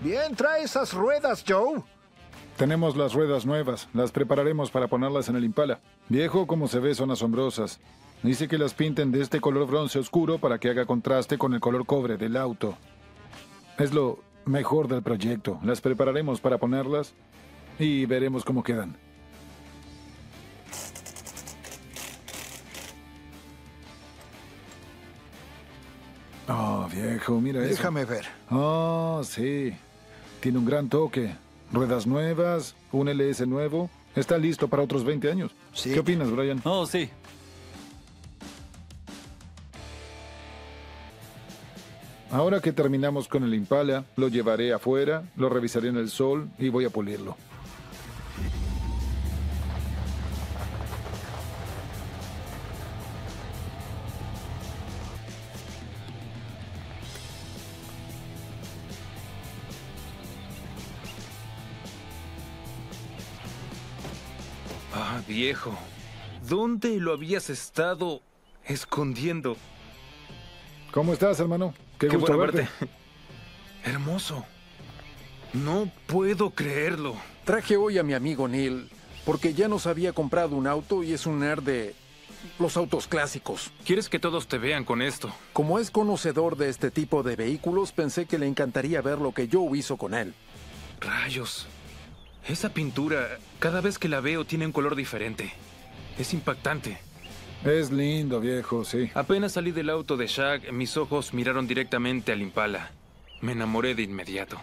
Bien, trae esas ruedas, Joe. Tenemos las ruedas nuevas. Las prepararemos para ponerlas en el Impala. Viejo, como se ve, son asombrosas. Dice que las pinten de este color bronce oscuro para que haga contraste con el color cobre del auto. Es lo mejor del proyecto. Las prepararemos para ponerlas y veremos cómo quedan. Oh, viejo, mira eso. Déjame ver. Oh, sí. Tiene un gran toque. Ruedas nuevas, un LS nuevo. Está listo para otros 20 años. Sí. ¿Qué opinas, Brian? Oh, sí. Ahora que terminamos con el Impala, lo llevaré afuera, lo revisaré en el sol y voy a pulirlo. Ah, viejo. ¿Dónde lo habías estado escondiendo? ¿Cómo estás, hermano? Qué gusto verte. Hermoso. No puedo creerlo. Traje hoy a mi amigo Neil, porque ya nos había comprado un auto y es un nerd de los autos clásicos. ¿Quieres que todos te vean con esto? Como es conocedor de este tipo de vehículos, pensé que le encantaría ver lo que Joe hizo con él. Rayos. Esa pintura, cada vez que la veo, tiene un color diferente. Es impactante. Es lindo, viejo, sí. Apenas salí del auto de Shaq, mis ojos miraron directamente al Impala. Me enamoré de inmediato.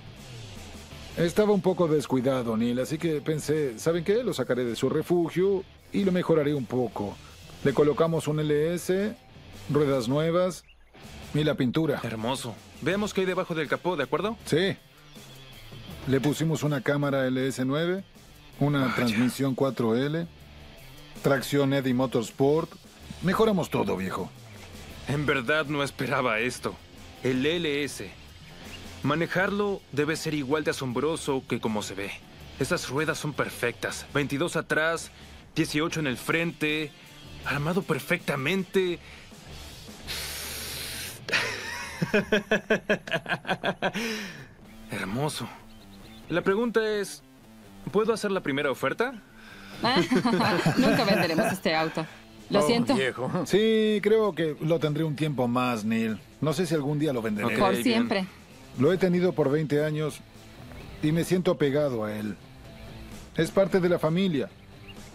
Estaba un poco descuidado, Neil, así que pensé, ¿saben qué? Lo sacaré de su refugio y lo mejoraré un poco. Le colocamos un LS, ruedas nuevas y la pintura. Hermoso. Veamos qué hay debajo del capó, ¿de acuerdo? Sí. Le pusimos una cámara LS9, una transmisión 4L, tracción Eddie Motorsport... Mejoramos todo, viejo. En verdad no esperaba esto. El LS. Manejarlo debe ser igual de asombroso que como se ve. Esas ruedas son perfectas. 22 atrás, 18 en el frente, armado perfectamente. Hermoso. La pregunta es, ¿puedo hacer la primera oferta? Nunca venderemos este auto. Lo siento. Viejo. Sí, creo que lo tendré un tiempo más, Neil. No sé si algún día lo venderé. Okay, por siempre. Bien. Lo he tenido por 20 años y me siento apegado a él. Es parte de la familia.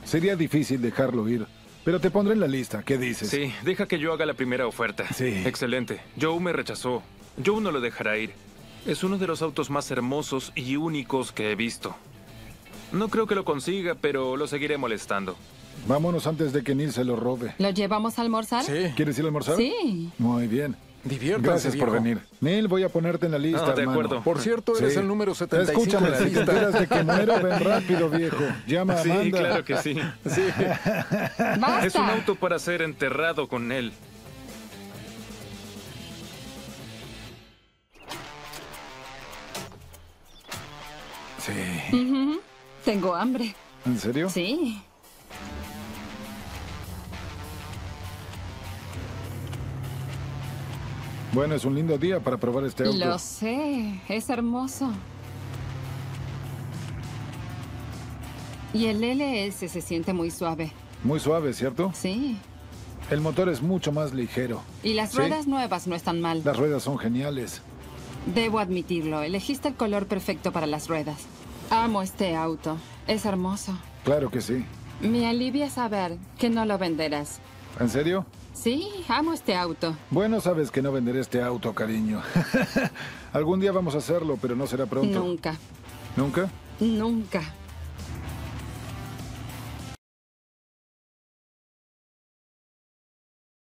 Sería difícil dejarlo ir, pero te pondré en la lista. ¿Qué dices? Sí, deja que yo haga la primera oferta. Sí. Excelente. Joe me rechazó. Joe no lo dejará ir. Es uno de los autos más hermosos y únicos que he visto. No creo que lo consiga, pero lo seguiré molestando. Vámonos antes de que Neil se lo robe. ¿Lo llevamos a almorzar? Sí. ¿Quieres ir a almorzar? Sí. Muy bien. Diviértase, gracias por venir. Neil, voy a ponerte en la lista, de hermano. Acuerdo. Por cierto, eres el número 75. Escúchame, si te enteras de que muero, ven rápido, viejo. Llama a Amanda. Sí, claro que sí. ¡Basta! Es un auto para ser enterrado con él. Sí. Uh-huh. Tengo hambre. ¿En serio? Sí. Bueno, es un lindo día para probar este auto. Lo sé, es hermoso. Y el LS se siente muy suave. Muy suave, ¿cierto? Sí. El motor es mucho más ligero. Y las ruedas nuevas no están mal. Las ruedas son geniales. Debo admitirlo, elegiste el color perfecto para las ruedas. Amo este auto. Es hermoso. Claro que sí. Me alivia saber que no lo venderás. ¿En serio? Sí, amo este auto. Bueno, sabes que no venderé este auto, cariño. Algún día vamos a hacerlo, pero no será pronto. Nunca. ¿Nunca? Nunca.